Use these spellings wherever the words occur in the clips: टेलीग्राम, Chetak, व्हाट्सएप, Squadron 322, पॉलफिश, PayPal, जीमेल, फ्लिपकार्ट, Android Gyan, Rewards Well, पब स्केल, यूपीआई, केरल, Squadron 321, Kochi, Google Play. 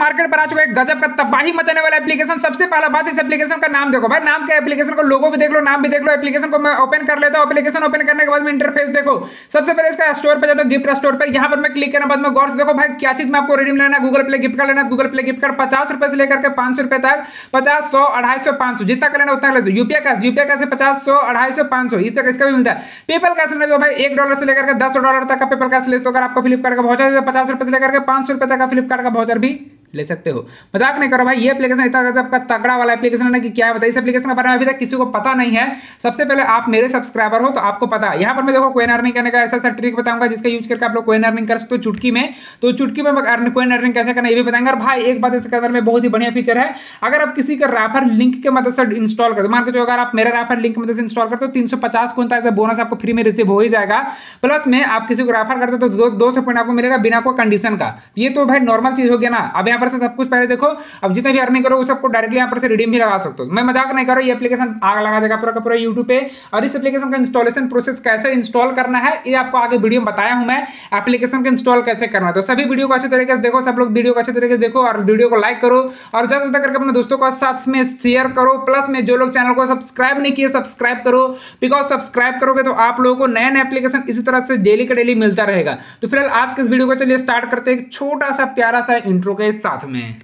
Market पर आ चुका है, गजब का तबाही मचाने वाला एप्लीकेशन। सबसे पहला बात, इस एप्लीकेशन का नाम देखो भाई, नाम क्या एप्लीकेशन को लोगो भी देख लो, नाम भी देख लो। एप्लीकेशन को मैं ओपन कर लेता हूँ। एप्लीकेशन ओपन करने के बाद में इंटरफेस देखो। सबसे पहले इसका स्टोर पर जाता हूँ, गिफ्ट स्टोर पर। यहाँ पर मैं क्लिक करने के बाद में गौर से देखो भाई, क्या चीज में आपको रिडीम लेना है। गूगल प्ले गिफ्ट कार्ड लेना, गूगल प्ले गिफ्ट कार्ड 50 रुपए से लेकर के 500 रुपए तक, 50, 100, 250, 500 जितना का लेना उतना ले लो। यूपीआई कैश, यूपीआई कैश 50, 100, 250, 500 इसका भी मिलता है। पेपल कैश में भाई $1 से लेकर के $10 तक का पेपल कैश ले सकते हो। आपको फ्लिपकार्ट का बहुत 50 रुपए से लेकर के 500 रुपए तक का फ्लिपकार्ट का बहुत भी ले सकते हो। मजाक नहीं करो भाई, ये एप्लीकेशन इतना आपका तगड़ा वाला एप्लीकेशन है ना कि क्या है बताइए। इस एप्लीकेशन के बारे में अभी तक किसी को पता नहीं है। सबसे पहले आप मेरे सब्सक्राइबर हो तो आपको पता है। यहाँ पर मैं देखो कोइन अर्निंग करने का ऐसा ऐसा ट्रिक बताऊंगा जिसका यूज करके आप लोग कोइन अर्निंग कर सकते हो चुटकी में। तो चुटकी में कोइन अर्निंग कैसे करना ये भी बताएंगे। और भाई एक बात इसके अंदर में बहुत ही बढ़िया फीचर है, अगर आप किसी का रेफर लिंक के मदद से इंस्टॉल करते हो, मान के जो अगर आप मेरा रेफर लिंक की मदद से इंस्टॉल करते हो 350 कोइन का बोनस आपको फ्री में रिसीव हो ही जाएगा। प्लस में आप किसी को रेफर करते हो तो 200 पॉइंट आपको मिलेगा बिना कोई कंडीशन का। ये तो भाई नॉर्मल चीज हो गया ना। अब पर से सब कुछ पहले देखो, अब जितना भी अर्निंग करो सबको डायरेक्टली यहां पर से रिडीम भी लगा सकते हो। मैं मजाक नहीं कर रहा, ये एप्लीकेशन आग लगा देगा पूरा का पूरा यूट्यूब पे। और इस एप्लीकेशन का इंस्टॉलेशन प्रोसेस कैसे इंस्टॉल करना है ये आपको आगे वीडियो में बताया हूं मैं, एप्लीकेशन का इंस्टॉल कैसे करना है। तो सभी वीडियो को अच्छे तरीके से देखो, सब लोग वीडियो को अच्छे तरीके से देखो और वीडियो को लाइक करो और ज्यादा से ज्यादा करके अपने दोस्तों के साथ में शेयर करो। प्लस में जो लोग चैनल को सब्सक्राइब नहीं किए सब्सक्राइब करो, बिकॉज सब्सक्राइब करोगे तो आप लोगों को नया नया एप्लीकेशन इसी तरह से डेली का डेली मिलता रहेगा। तो फिलहाल आज के इस वीडियो को चलिए स्टार्ट करते हैं छोटा सा प्यारा सा इंट्रो के साथ में।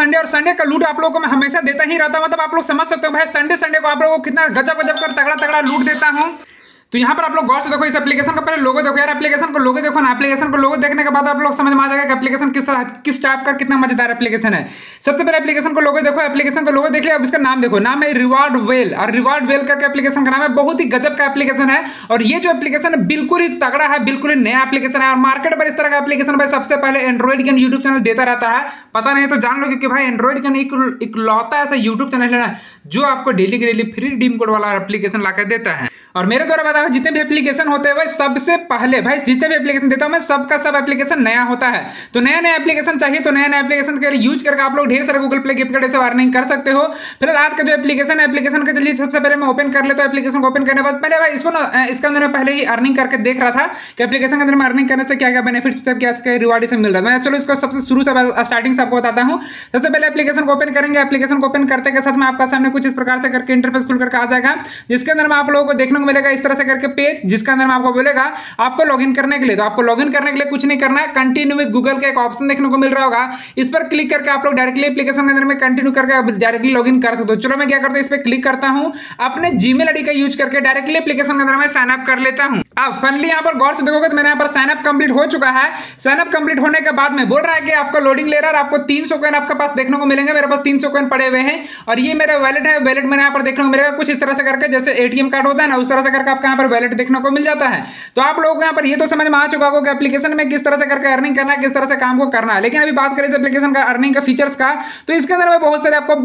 संडे और संडे का लूट आप लोगों को मैं हमेशा देता ही रहता हूं, मतलब आप लोग समझ सकते हो भाई संडे को आप लोगों को कितना गजब कर तगड़ा लूट देता हूं। तो यहाँ पर आप लोग गौर से देखो इस एप्लीकेशन का पहले लोगो देखो यार, एप्लीकेशन को लोगो देखो ना। एप्लीकेशन को लोगो देखने के बाद आप लोग समझ में आ जाएगा कि एप्लीकेशन किस टाइप का कितना मजेदार एप्लीकेशन है। सबसे पहले एप्लीकेशन को लोगो देखो, एप्लीकेशन को लोगो देख लिया। अब इसका नाम देखो, नाम है रिवॉर्ड वेल और रिवॉर्ड वेल करके एप्लीकेशन का नाम है। बहुत ही गजब का एप्लीकेशन है और ये जो एप्लीकेशन है बिल्कुल ही तगड़ा है, बिल्कुल ही नया एप्लीकेशन है। और मार्केट पर इस तरह का एप्लीकेशन भाई सबसे पहले एंड्रॉइड ज्ञान यूट्यूब चैनल देता रहता है, पता नहीं तो जान लो, क्योंकि भाई एंड्रॉइड ज्ञान इकलौता ऐसा यूट्यूब चैनल है जो आपको डेली के डेली फ्री रिडीम कोड वाला एप्लीकेशन लाकर देता है। और मेरे द्वारा बताया जितने भी एप्लीकेशन होते हैं भाई सबसे पहले भाई जितने भी एप्लीकेशन देता हूं मैं सबका सब एप्लीकेशन नया होता है। तो नया नया एप्लीकेशन चाहिए तो नया नया एप्लीकेशन के लिए यूज करके आप लोग ढेर सारे गूगल प्ले गिफ्ट कार्ड से अर्निंग कर सकते हो। फिलहाल आज का जो एप्लीकेशन है, एप्लीकेशन के चलिए सबसे पहले मैं ओपन कर लेता हूं। एप्लीकेशन को ओपन करने के बाद पहले भाई इसको ना इसके अंदर मैं पहले ही अर्निंग करके देख रहा था कि एप्लीकेशन के अंदर मैं अर्निंग करने से क्या क्या बेनिफिट्स सब क्या रिवार्ड सब मिल रहा है। चलो इसको सबसे शुरू से स्टार्टिंग से आपको बताता हूँ। सबसे पहले एप्लीकेशन को ओपन करेंगे, एप्लीकेशन को ओपन करते के साथ में आपका सामने कुछ इस प्रकार से करके इंटरफेस खुल करके आ जाएगा, जिसके अंदर मैं आप लोगों को देखने को मिलेगा इस तरह से करके पेज, जिसका अंदर मैं आपको बोलेगा आपको लॉगिन करने के लिए। तो आपको लॉगिन करने के लिए कुछ नहीं करना है, कंटिन्यू विद गूगल का एक ऑप्शन देखने को मिल रहा होगा, इस पर क्लिक करके आप लोग डायरेक्टली एप्लीकेशन के अंदर में कंटिन्यू करके डायरेक्टली लॉगिन कर सकते हो। चलो मैं क्या करता हूँ, इस पर क्लिक करता हूँ, अपने जीमेल आईडी का यूज करके डायरेक्टली एप्लीकेशन के अंदर मैं साइन अप कर लेता हूँ। अब फाइनली यहाँ पर गौर से देखोगे तो मेरे यहाँ पर साइनअप कंप्लीट हो चुका है। साइनअप कंप्लीट होने के बाद में बोल रहा है कि आपका लोडिंग ले रहा है, आपको 300 कोइन आपके पास देखने को मिलेंगे। मेरे पास 300 कोइन पड़े हुए हैं और ये मेरा वैलेट है, वैलेट मेरे यहाँ पर देखने को मिलेगा कुछ इस तरह से करके, जैसे एटीएम कार्ड होता है ना उस तरह से करके आपका यहाँ पर वैलेट देखने को मिल जाता है। तो आप लोग यहाँ पर ये तो समझ में आ चुका होगा कि एप्लीकेशन में किस तरह से करके अर्निंग करना है, किस तरह से काम को करना है। लेकिन अभी बात करें इस एप्लीकेशन का अर्निंग का फीचर्स का, तो इसके अंदर में बहुत सारे आपको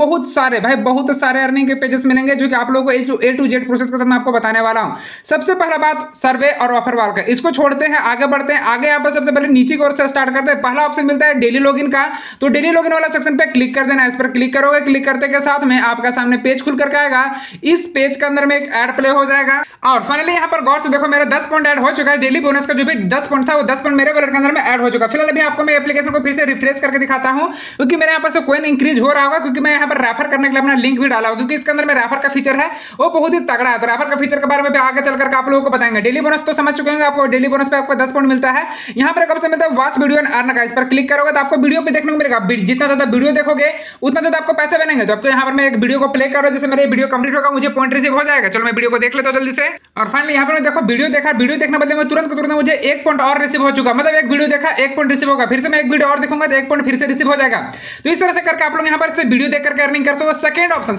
बहुत सारे अर्निंग के पेजेस मिलेंगे जो कि आप लोगों को A to Z प्रोसेस के साथ मैं आपको बताने वाला हूँ। सबसे पहला बात सर्वे और ऑफर वाला का, इसको छोड़ते हैं आगे बढ़ते हैं। आगे यहाँ पर सबसे पहले नीचे की ओर से स्टार्ट करते हैं। पहला ऑप्शन मिलता है डेली लॉगिन का, तो डेली लॉगिन वाला सेक्शन पे क्लिक कर देना। इस पर क्लिक करोगे, क्लिक करते के साथ में आपका सामने पेज खुल करके आएगा, इस पेज के अंदर में एक ऐड प्ले हो जाएगा। और फाइनली यहाँ पर गौर से देखो मेरा 10 पॉइंट ऐड हो चुका है, डेली बोनस का जो भी 10 पॉइंट था वो 10 पॉइंट मेरे वॉलेट के अंदर में ऐड हो चुका है। फिलहाल अभी आपको मैं एप्लीकेशन को फिर से रिफ्रेश करके दिखाता हूँ, क्योंकि मेरे यहाँ पर कोइन इंक्रीज हो रहा होगा, क्योंकि मैं यहाँ पर रेफर करने के लिए अपना लिंक भी डाला हुआ, क्योंकि इसके अंदर में रेफर का फीचर है वो बहुत ही तगड़ा है। तो रेफर का फीचर के बारे में आगे चल करके आप लोगों को बताएंगे। डेली बोनस तो समझ चुके होंगे, आपको डेली बोनस पे आपको 10 पॉइंट मिलता है। यहाँ पर कब से मिलता है वॉच वीडियो एंड अर्न का, इस पर क्लिक करोगे तो आपको वीडियो पे देखने को मिलेगा। जितना ज्यादा वीडियो देखोगे उतना ज्यादा आपको पैसे बनेंगे। तो आपको यहाँ पर मैं एक वीडियो को प्ले कर रहा हूँ, जैसे मेरे वीडियो कंप्लीट होगा मुझे पॉइंट रिसीव हो जाएगा। चलो मैं वीडियो को देख लेता हूँ जल्दी से। और फाइनली यहाँ पर देखो वीडियो देखा, वीडियो देखने बदले में तुरंत तुरंत मुझे 1 पॉइंट और रिसीव हो चुका, मतलब एक वीडियो देखा 1 पॉइंट रिसीव होगा, फिर से मैं एक वीडियो और देखूंगा तो 1 पॉइंट फिर से रिसीव हो जाएगा। तो इस तरह से करके आप लोग यहाँ पर वीडियो देख करके अर्निंग कर सको। सेकंड ऑप्शन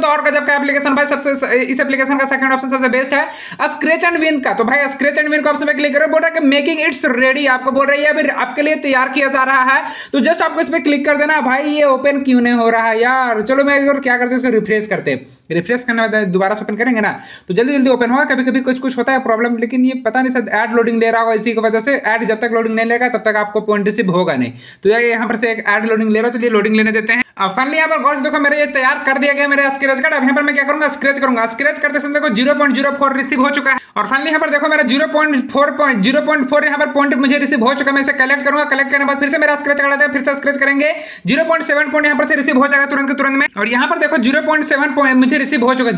तो और गजब का एप्लीकेशन भाई, सबसे इस एप्लीकेशन का सेकंड ऑप्शन सबसे बेस्ट है स्क्रैच एंड विन का। तो भाई स्क्रैच एंड विन के ऑप्शन पे क्लिक करो, बोल रहा है कि मेकिंग इट्स रेडी, आपको बोल रही है अभी आपके लिए तैयार किया जा रहा है। तो जस्ट आपको इस पर क्लिक कर देना। भाई ये ओपन क्यों नहीं हो रहा है यार, चलो मैं क्या करते इसको रिफ्रेश करते हैं, रिफ्रेश करना दोबारा से ओपन करेंगे ना तो जल्दी जल्दी ओपन होगा। कभी कभी कुछ कुछ होता है प्रॉब्लम, लेकिन ये पता नहीं शायद ऐड लोडिंग ले रहा होगा, इसी की वजह से ऐड जब तक लोडिंग नहीं लेगा तब तक आपको पॉइंट रिसीव होगा नहीं। तो ये यहाँ पर से एक ऐड लोडिंग ले रहा है, चलिए लोडिंग लेने देते हैं। अब फाइनली यहाँ पर गौर से देखो मेरे ये तैयार कर दिया गया मेरा स्क्रैच कार्ड। अब यहाँ पर मैं क्या करूँगा स्क्रैच करूँगा, स्क्रैच करते समय देखो 0.04 रिसीव हो चुका है और फाइनली यहाँ पर देखो मेरा 0.4 यहाँ पर पॉइंट मुझे रिसीव हो चुका है। मैं इसे कलेक्ट करूँगा, कलेक्ट करने के बाद फिर से मेरा स्क्रैच कार्ड आता है, फिर से स्क्रैच करेंगे 0.7 पॉइंट यहाँ पर से रिसीव हो जाएगा तुरंत के तुरंत में। और यहाँ पर देखो 0.7 पॉइंट मुझे रिसीव हो चुका है,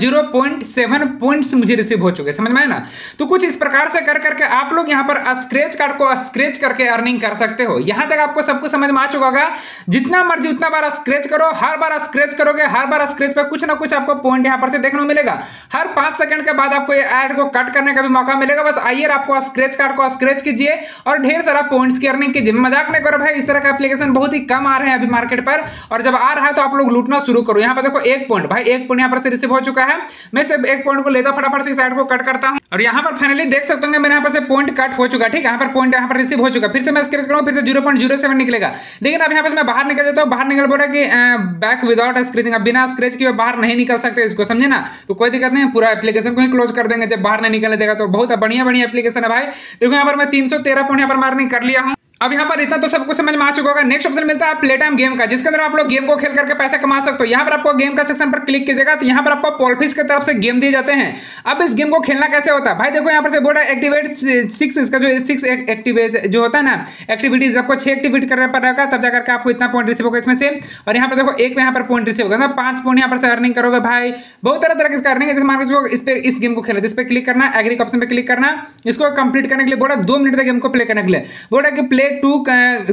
0.7 पॉइंट्स मुझे रिसीव हो चुके हैं, समझ में आया ना। तो कुछ इस प्रकार से कर करके आप लोग यहाँ पर स्क्रैच कार्ड को स्क्रैच करके अर्निंग कर सकते हो। यहाँ तक आपको सब कुछ समझ में आ चुका होगा, जितना मर्जी उतना बार स्क्रैच करो, हर बार स्क्रैच करोगे, हर बार स्क्रैच पर कुछ ना कुछ आपको पॉइंट यहाँ पर से देखने को मिलेगा। हर 5 सेकंड के बाद आपको ये ऐड को कट करने का भी मौका मिलेगा। बस आइए आपको स्क्रैच कार्ड को स्क्रैच कीजिए और ढेर सारा पॉइंट्स की अर्निंग कीजिए। मजाक नहीं करो भाई, इस तरह का एप्लीकेशन बहुत ही कम आ रहे हैं अभी मार्केट पर, और जब आ रहा है तो आप लोग लूटना शुरू करो। यहाँ पर देखो 1 पॉइंट, भाई 1 पॉइंट यहाँ पर से रिसीव हो चुका है। मैं सिर्फ 1 पॉइंट को लेता फटाफट से साइड को कट करता हूँ और यहाँ पर फाइनली देख सकते होंगे मेरे यहाँ पर से पॉइंट कट हो चुका, ठीक है। यहाँ पर पॉइंट यहाँ पर रिसीव हो चुका, फिर से मैं स्क्रैच करूँ, फिर से 0.07 निकलेगा। लेकिन अब यहाँ पर मैं बाहर निकल जाता हूँ, बाहर निकल बोला कि बैक विदाउट स्क्रैचिंग, अब बिना स्क्रैच किए बाहर नहीं निकल सकते, इसको समझे ना। तो कोई दिक्कत नहीं, पूरा एप्लीकेशन को ही क्लोज कर देंगे जब बाहर नहीं निकलने देगा। तो बहुत बढ़िया बढ़िया एप्लीकेशन है भाई। देखो यहाँ पर मैं 313 पॉइंट यहाँ पर अर्निंग कर लिया हूँ। अब यहाँ पर इतना तो सबको समझ में आ चुका होगा। नेक्स्ट ऑप्शन मिलता है प्ले टाइम गेम का, जिसके अंदर आप लोग गेम को खेल करके पैसा कमा सकते हो। यहाँ पर आपको गेम का सेक्शन पर क्लिक कीजिएगा तो यहाँ पर आपको पॉलफिश की तरफ से गेम दिए जाते हैं। अब इस गेम को खेलना कैसे होता है भाई, देखो यहाँ पर से बोर्ड एक्टिवेट 6, इसका जो 6 एक्टिवेट जो होता है ना एक्टिविटीज, आपको 6 एक्टिवेट करना पड़ेगा तब जाकर आपको इतना पॉइंट रिसीव होगा इसमें से। और यहाँ पर देखो 1 यहाँ पर पॉइंट रिसीव होगा ना, 5 पॉइंट यहाँ पर अर्निंग करोगे भाई। बहुत तरह तरह की अर्निंग है, जैसे मान लो इस पर इस गेम को खेल, इस पर क्लिक करना, एग्री ऑप्शन पर क्लिक करना, इसको कंप्लीट करने के लिए बोर्ड 2 मिनट तक गेम को प्ले करने के लिए बोर्ड है कि प्ले 2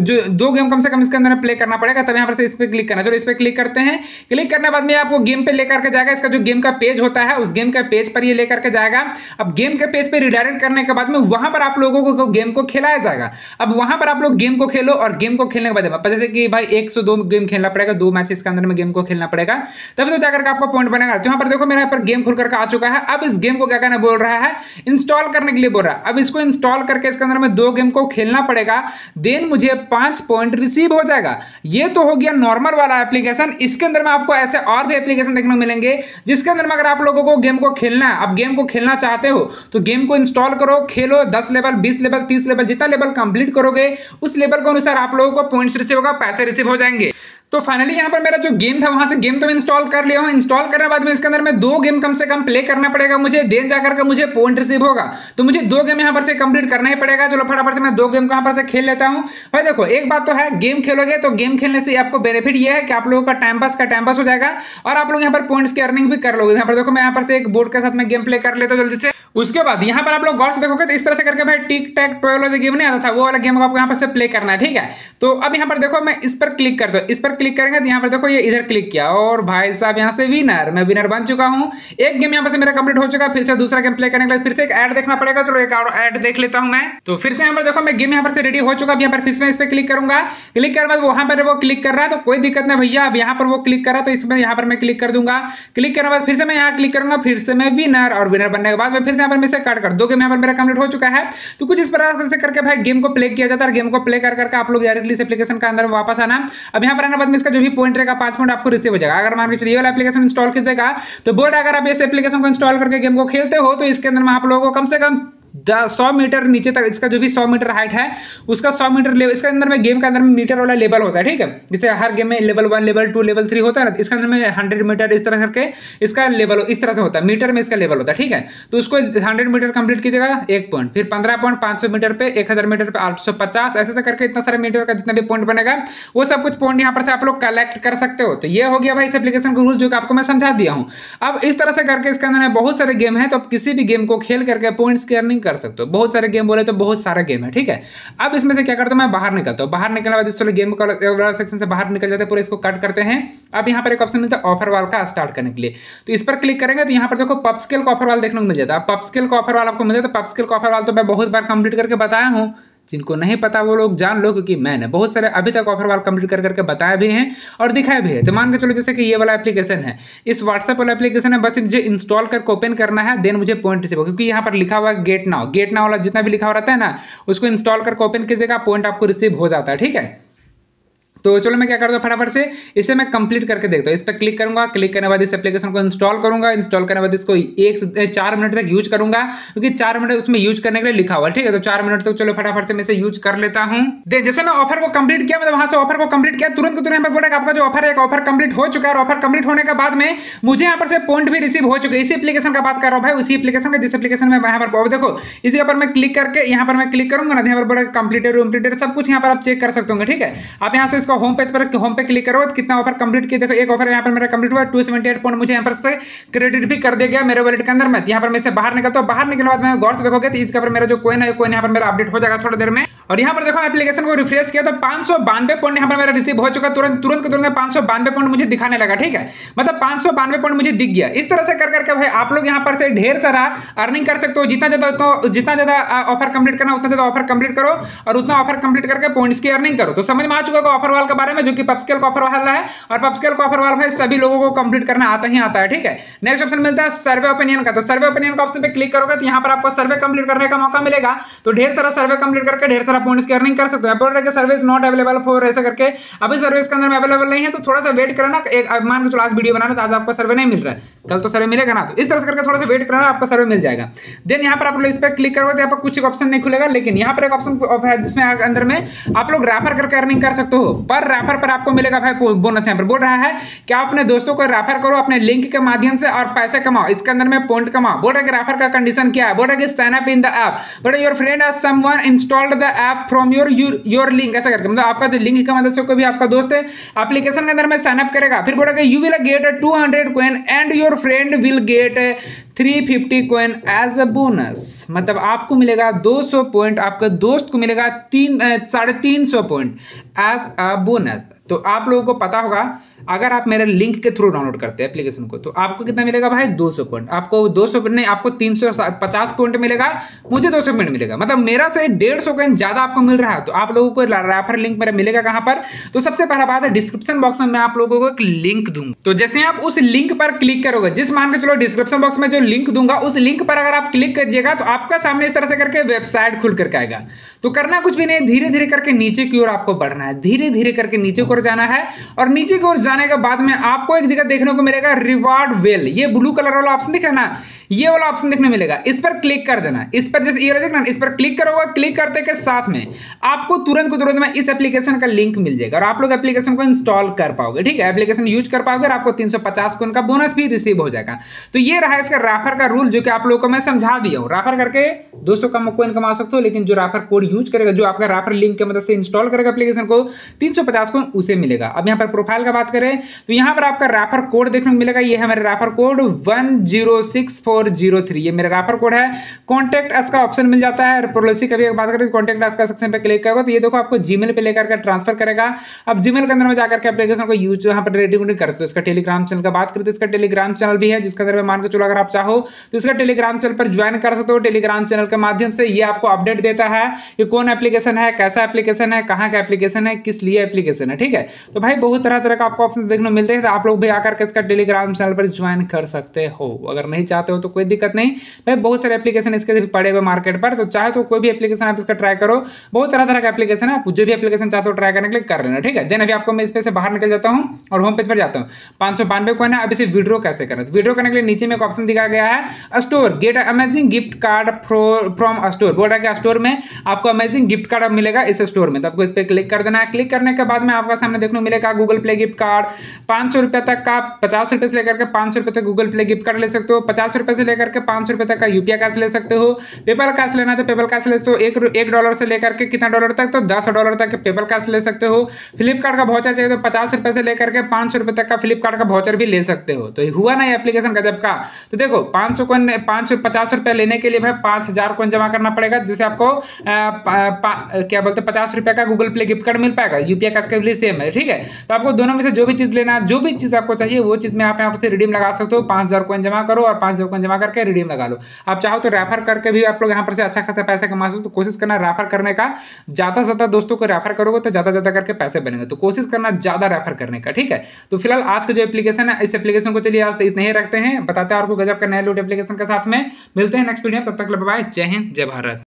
जो 2 गेम कम से कम इसके अंदर प्ले करना पड़ेगा तब यहाँ पर से इस पे क्लिक करना। चलो इस पे क्लिक करते हैं, क्लिक करने के बाद में आपको गेम पे लेकर के जाएगा, इसका जो गेम का पेज होता है उस गेम के पेज पर ये लेकर के जाएगा। अब गेम के पेज पे रिडायरेक्ट करने के बाद में वहां पर आप लोगों को गेम को खिलाया जाएगा। अब वहां पर आप लोग गेम को खेलो और गेम को खेलने के बाद जैसे कि भाई 102 गेम खेलना पड़ेगा, 2 मैच इसके अंदर में गेम को खेलना पड़ेगा तभी तो जाकर आपका पॉइंट बनेगा। जहां पर देखो मेरा यहाँ पर गेम खुल करके आ चुका है। अब इस गेम को क्या करना बोल रहा है, इंस्टॉल करने के लिए बोल रहा है। अब इसको इंस्टॉल करके इसके अंदर में 2 गेम को खेलना पड़ेगा, देन मुझे 5 पॉइंट रिसीव हो जाएगा। ये तो हो गया नॉर्मल वाला एप्लीकेशन, इसके अंदर में आपको ऐसे और भी एप्लीकेशन देखने को मिलेंगे जिसके अंदर में अगर आप लोगों को गेम को खेलना है, आप गेम को खेलना चाहते हो तो गेम को इंस्टॉल करो, खेलो, 10 लेवल, 20 लेवल, 30 लेवल, जितना लेवल कंप्लीट करोगे उस लेवल के अनुसार आप लोगों को पॉइंट्स रिसीव होगा, पैसे रिसीव हो जाएंगे। तो फाइनली यहाँ पर मेरा जो गेम था वहाँ से गेम तो मैं इंस्टॉल कर लिया हूँ। इंस्टॉल करने के बाद में इसके अंदर में 2 गेम कम से कम प्ले करना पड़ेगा मुझे, देन जाकर के मुझे पॉइंट रिसीव होगा। तो मुझे 2 गेम यहाँ पर से कंप्लीट करना ही पड़ेगा। चलो फटाफट से मैं 2 गेम को यहाँ पर से खेल लेता हूँ। भाई देखो एक बात तो है, गेम खेलोगे तो गेम खेलने से आपको बेनिफिट ये है कि आप लोगों का टाइम पास हो जाएगा और आप लोग यहाँ पर पॉइंट्स की अर्निंग भी कर लोगे। यहाँ पर देखो मैं यहाँ पर से एक बोर्ड के साथ में गेम प्ले कर लेता हूँ जल्दी से। उसके बाद यहाँ पर आप लोग गौर से देखोगे तो इस तरह से करके भाई टिक टैक टॉय वाला गेम नहीं आता था, वो वाला गेम को आपको यहाँ पर से प्ले करना है, ठीक है। तो अब यहाँ पर देखो मैं इस पर क्लिक कर दो, इस पर क्लिक करेंगे तो यहाँ पर देखो ये इधर क्लिक किया और भाई साहब यहाँ से विनर, मैं विनर बन चुका हूँ। 1 गेम यहाँ पर से मेरा कंप्लीट हो चुका है। फिर से दूसरा गेम प्ले करने के लिए फिर से एक ऐड देखना पड़ेगा। चलो एक ऐड देख लेता हूँ मैं। तो फिर से यहाँ पर देखो मैं गेम यहाँ पर से रेडी हो चुका। अब यहाँ पर फिर से इस पर क्लिक करूंगा, क्लिक करने बाद वहाँ पर वो क्लिक कर रहा है तो कोई दिक्कत नहीं भैया। अब यहाँ पर वो क्लिक कर रहा है तो इसमें यहाँ पर मैं क्लिक कर दूंगा। क्लिक करने बाद फिर से मैं यहाँ क्लिक करूंगा, फिर से मैं विनर, और विनर बनने के बाद मैं फिर से यहाँ पर मैं से कट कर 2 गेम यहाँ पर मेरा कंप्लीट हो चुका है। तो कुछ इस प्रकार से करके भाई गेम को प्ले किया जाता है। गेम को प्ले कर करके आप लोग डायरेक्टली इस एप्लीकेशन के अंदर वापस आना। अब यहाँ पर आने बाद में इसका जो भी पॉइंट रहेगा 5 पॉइंट आपको रिसीव हो जाएगा। अगर मान के चलिए ये वाला एप्लीकेशन इंस्टॉल कीजिएगा तो बोर्ड अगर आप इस एप्लीकेशन को इंस्टॉल करके गेम को खेलते हो तो इसके अंदर में आप लोगों को कम से कम 100 मीटर नीचे तक, इसका जो भी 100 मीटर हाइट है उसका 100 मीटर लेवल, इसके अंदर में गेम के अंदर में मीटर वाला लेवल होता है, ठीक है। जैसे हर गेम में लेवल 1, लेवल 2, लेवल 3 होता है ना, इसके अंदर में 100 मीटर इस तरह करके इसका लेवल इस तरह से होता है, मीटर में इसका लेवल होता है, ठीक है। तो उसको 100 मीटर कंप्लीट कीजिएगा 1 पॉइंट, फिर 15 पॉइंट, 500 मीटर पे, 1000 मीटर पे 850, ऐसे करके इतना सारा मीटर का जितना भी पॉइंट बनेगा वो सब कुछ पॉइंट यहाँ पर से आप लोग कलेक्ट कर सकते हो। तो ये हो गया भाई इस एप्लीकेशन का रूल जो कि आपको मैं समझा दिया हूँ। अब इस तरह से करके इसके अंदर में बहुत सारे गेम है, तो आप किसी भी गेम को खेल करके पॉइंट्स की अर्निंग कर सकते हो। बहुत सारे गेम बोले तो बहुत सारा गेम है, ठीक है। अब इसमें से क्या करता हूं मैं बाहर निकलता हूं। बाहर निकलने के बाद इस वाले गेम का सेक्शन से बाहर निकल जाते हैं, पूरा इसको कट करते हैं। अब यहां पर एक ऑप्शन मिलता है ऑफर वाल का स्टार्ट करने के लिए, तो इस पर क्लिक करेंगे तो यहां पर देखो पब स्केल का ऑफर वाल देखने को मिल जाता है। पब स्केल का ऑफर वाल आपको मिल जाता है। पब स्केल का ऑफर वाल तो मैं बहुत बार कंप्लीट करके बताया हूं, जिनको नहीं पता वो लोग जान लो, क्योंकि मैंने बहुत सारे अभी तक ऑफर वाल कंप्लीट कर करके बताया भी हैं और दिखाया भी है। तो मान के चलो जैसे कि ये वाला एप्लीकेशन है, इस व्हाट्सएप वाला एप्लीकेशन है, बस मुझे इंस्टॉल करके ओपन करना है, देन मुझे पॉइंट रिसीव होगा, क्योंकि यहाँ पर लिखा हुआ है गेट नाउ वाला जितना भी लिखा हुआ रहता है ना, उसको इंस्टॉल करके ओपन कीजिएगा, पॉइंट आपको रिसीव हो जाता है। ठीक है, तो चलो मैं क्या करता हूँ फटाफट से इसे मैं कंप्लीट करके देखता हूँ। इस पर क्लिक करूँगा, क्लिक करने के बाद इस एप्लीकेशन को इंस्टॉल करूँगा, इंस्टॉल करने के बाद इसको 4 मिनट तक यूज करूँगा, क्योंकि 4 मिनट उसमें यूज करने के लिए लिखा हुआ है। ठीक है, तो 4 मिनट तक चलो फटाफट से मैं इसे यूज कर लेता हूँ। जैसे मैं ऑफर को कंप्लीट किया, मतलब वहाँ से ऑफर को कंप्लीट किया, तुरंत को तुरंत बोला आपका जो ऑफर है ऑफर कंप्लीट हो चुका है, और ऑफर कंप्लीट होने के बाद में मुझे यहाँ पर से पॉइंट भी रिसीव हो चुका है। इसी एप्लीकेशन का बात कर रहा हूँ भाई, उसी एप्लीकेशन का जिस एप्लीकेशन में यहाँ पर देखो इसी पर मैं क्लिक करके यहाँ पर मैं क्लिक करूँगा ना, यहाँ पर बोला कंप्लीटेड वम्प्लीटेड सब कुछ यहाँ पर आप चेक कर सकते होंगे। ठीक है, आप यहाँ से होम पेज पर होम पे क्लिक करो, कितना ऑफर कंप्लीट किया, देखो एक ऑफर यहाँ पर मेरा कंप्लीट हुआ, 278 पॉइंट मुझे यहाँ पर से क्रेडिट भी कर दिया गया मेरे वॉलेट के अंदर। मैं यहाँ पर मैं से बाहर निकलता हूँ, बाहर निकलने बाद मैं गौर से देखोगे तो इसका पर मेरा जो कॉइन है कॉइन यहाँ पर मेरा अपडेट हो जाएगा थोड़ी देर में। और यहाँ पर देखो एप्लीकेशन को रिफ्रेश किया तो 592 पॉइंट यहाँ पर मेरा रिसीव हो चुका, तुरंत 592 पॉइंट मुझे दिखाने लगा। ठीक है, मतलब 592 पॉइंट मुझे दिख गया। इस तरह से कर करके भाई आप लोग यहाँ पर से ढेर सारा अर्निंग कर सकते हो, जितना ज्यादा ऑफर कंप्लीट करना उतना ज्यादा ऑफर कंप्लीट करो और उतना ऑफर कंप्लीट करके पॉइंट्स की अर्निंग करो। तो समझ में आ चुका होगा ऑफर वाल के बारे में, जो कि पबस्केल का ऑफर वाला है, और पबस्केल का ऑफर वाला भाई सभी लोगों को कंप्लीट करना आता ही आता है। ठीक है, नेक्स्ट ऑप्शन मिलता है सर्वे ओपिनियन का, तो सर्वे ओपिनियन का ऑप्शन पे क्लिक करोगे तो यहाँ पर आपको सर्वे कंप्लीट करने का मौका मिलेगा, तो ढेर सारा सर्वे कंप्लीट करके ढेर सारा पॉइंट्स की अर्निंग कर सकते हो। बोल रहे कि सर्विस नॉट अवेलेबल फॉर, ऐसा करके अभी सर्विस के अंदर में अवेलेबल नहीं है, तो थोड़ा सा वेट करना, मान के चलो आज वीडियो बनाना तो आज आपको सर्वे नहीं मिल रहा है, कल तो सर्वे मिलेगा ना, तो इस तरह से करके थोड़ा सा वेट करना, आपको सर्वे मिल जाएगा। देन यहाँ पर आप लोग इस पर क्लिक करोगे तो यहाँ पर कुछ ऑप्शन नहीं खुलेगा, लेकिन यहाँ पर एक ऑप्शन है जिसमें अंदर में आप लोग रेफर करके अर्निंग कर सकते हो, पर रेफर पर आपको मिलेगा भाई बोनस। यहाँ पर बोल रहा है कि आप अपने दोस्तों को रेफर करो अपने लिंक के माध्यम से और पैसे कमाओ, इसके अंदर में पॉइंट कमाओ। बोल रहा है कि रेफर का कंडीशन क्या है, बोल रहा है कि sign up in the app, बोल रहा है your friend has someone installed the app from your link, ऐसा करके मतलब आपका जो लिंक का मदद से कोई भी आपका दोस्त है एप्लीकेशन के अंदर में साइन अप करेगा। फिर बोल रहा है कि you will get 200 coin and your friend will get 350 coin as a bonus, मतलब आपको मिलेगा 200 पॉइंट, आपके दोस्त को मिलेगा 350 पॉइंट एज अ बोनस। तो आप लोगों को पता होगा अगर आप मेरे लिंक के थ्रू डाउनलोड करते हैं एप्लीकेशन को तो आपको कितना मिलेगा भाई 200 पॉइंट, आपको 200 नहीं आपको 350 पॉइंट मिलेगा, मुझे 200 पॉइंट मिलेगा, मतलब मेरा से 150 कॉइन ज़्यादा आपको मिल रहा है। तो आप लोगों को रेफर लिंक मेरा मिलेगा कहाँ पर, तो सबसे पहला बात है डिस्क्रिप्शन बॉक्स में मैं आप लोगों को एक लिंक दूंगा, तो जैसे आप उस लिंक पर क्लिक करोगे, जिस मान के चलो डिस्क्रिप्शन बॉक्स में जो लिंक दूंगा उस लिंक पर अगर आप क्लिक करिएगा तो आपका सामने इस तरह से करके वेबसाइट खुल करके आएगा। तो करना कुछ भी नहीं, धीरे धीरे करके नीचे की ओर आपको बढ़ना है, धीरे धीरे करके नीचे की ओर जाना है, और नीचे की ओर जाने के बाद में आपको एक जगह देखने को मिलेगा रिवॉर्ड वेल, ये ब्लू कलर वाला ऑप्शन दिख रहा है ना, ये वाला ऑप्शन देखने मिलेगा, इस पर क्लिक कर देना। इस पर जैसे ये वाला देखना, इस पर क्लिक करोगे, क्लिक करते के साथ में आपको तुरंत को तुरंत में इस एप्लीकेशन का लिंक मिल जाएगा और आप लोग एप्लीकेशन को इंस्टॉल कर पाओगे। ठीक है, एप्लीकेशन यूज कर पाओगे और आपको 350 कॉइन का बोनस भी रिसीव हो जाएगा। तो ये रहा इसका रेफर का रूल, जो कि आप लोगों को मैं समझा दिया हूँ। रेफर करके 200 कॉइन कमा सकते हो, लेकिन जो रेफर कोड यूज करेगा, जो आपका रेफर लिंक के मदद से इंस्टॉल करेगा एप्लीकेशन को, 350 कॉइन उसे मिलेगा। अब यहाँ पर प्रोफाइल का बात करें तो यहाँ पर आपका रेफर कोड देखने को मिलेगा, ये है मेरा रेफर कोड 106403, ये मेरा रेफर कोड है। कॉन्टैक्ट अस का ऑप्शन मिल जाता है, पॉलिसी का भी बात करें तो कॉन्टैक्ट अस का सेक्शन पे क्लिक करोगे तो ये देखो आपको जीमेल पे लेकर के ट्रांसफर करेगा। अब जीमेल के अंदर में जाकर के एप्लीकेशन को यूज यहाँ पर रेटिंग कर सकते हो। इसका टेलीग्राम चैनल का बात करें तो इसका टेलीग्राम चैनल भी है, जिसके अंदर में मान के चलो अगर आप चाहो तो इसका टेलीग्राम चैनल पर ज्वाइन कर सकते हो। टेलीग्राम चैनल के माध्यम से ये आपको अपडेट देता है कि कौन एप्लीकेशन है, कैसा एप्लीकेशन है, कहाँ का एप्लीकेशन है, किस लिए एप्लीकेशन है। ठीक है, तो भाई बहुत तरह तरह का आपको ऑप्शन देखने मिलते हैं, तो आप लोग भी आकर के इसका टेलीग्राम चैनल पर ज्वाइन कर सकते हो। अगर नहीं चाहते हो तो कोई दिक्कत नहीं, भाई बहुत सारे एप्लीकेशन इसके पड़े हुए मार्केट पर, तो चाहे तो कोई भी एप्लीकेशन आप इसका ट्राई करो, बहुत तरह तरह का एप्लीकेशन है, आप जो भी एप्लीकेशन चाहते हो ट्राई करने के लिए कर लेना। ठीक है, देन अभी आपको मैं इस पे से बाहर निकल जाता हूँ और होम पेज पर जाता हूँ। 592 कॉइन है, अब इसे विड्रो कैसे करना, तो विड्रो करने के लिए नीचे में एक ऑप्शन दिखाया गया है store, get amazing gift card from store. बोल रहा है कि स्टोर में आपको अमेजिंग गिफ्ट कार्ड मिलेगा इस स्टोर में, तो आपको इस पर क्लिक कर देना है। क्लिक करने के बाद में आपका सामने देखने को मिलेगा गूगल प्ले गिफ्ट कार्ड, 500 रुपये तक का, 50 रुपये से लेकर के 500 रुपये तक गूगल प्ले गिफ्ट कार्ड ले सकते हो, 50 रुपये से लेकर के 500 रुपये तक का यूपीआई कैश ले सकते हो। पेपल कैश लेना तो पेपल कैश ले सकते हो, $1 से लेकर के कितना डॉलर तक, तो $10 तक पेपल कैश ले सकते हो। फ्लिपकार्ट का वाउचर चाहिए तो 50 रुपये से लेकर के 500 रुपये तक का फ्लिपकार्ट का वाउचर भी ले सकते हो। तो हुआ ना ये एप्लीकेशन का जब का, तो देखो 50 रुपये लेने के लिए भाई 5000 कॉइन जमा करना पड़ेगा, जिससे आपको क्या बोलते 50 रुपये का गूगल प्ले गिफ्ट कार्ड मिल पाएगा, यूपीआई कैश के लिए सेम है। ठीक है, तो आपको दोनों में से जो भी चीज़ लेना, जो भी चीज़ आपको चाहिए वो चीज़ में आप यहाँ से रिडीम लगा सकते हो। 5000 कॉइन जमा करो और 5000 कॉइन जमा करके रिडीम लगा लो। आप चाहो तो रेफर करके भी आप लोग यहाँ पर से अच्छा खासा पैसा कमा सकते हो। तो कोशिश करना रेफर करने का, ज़्यादा से ज़्यादा दोस्तों को रेफर करोगे तो ज़्यादा ज़्यादा करके पैसे बनेंगे। तो कोशिश करना ज़्यादा रेफर करने का, ठीक है। तो फिलहाल आज का जो एप्लीकेशन है, इस एप्लीकेशन को चलिए आज इतना ही रखते हैं। बताते हैं आपको गजब का नया लूट एप्लीकेशन के साथ में मिलते हैं नेक्स्ट वीडियो में। तब तक बाय, जय हिंद, जय भारत।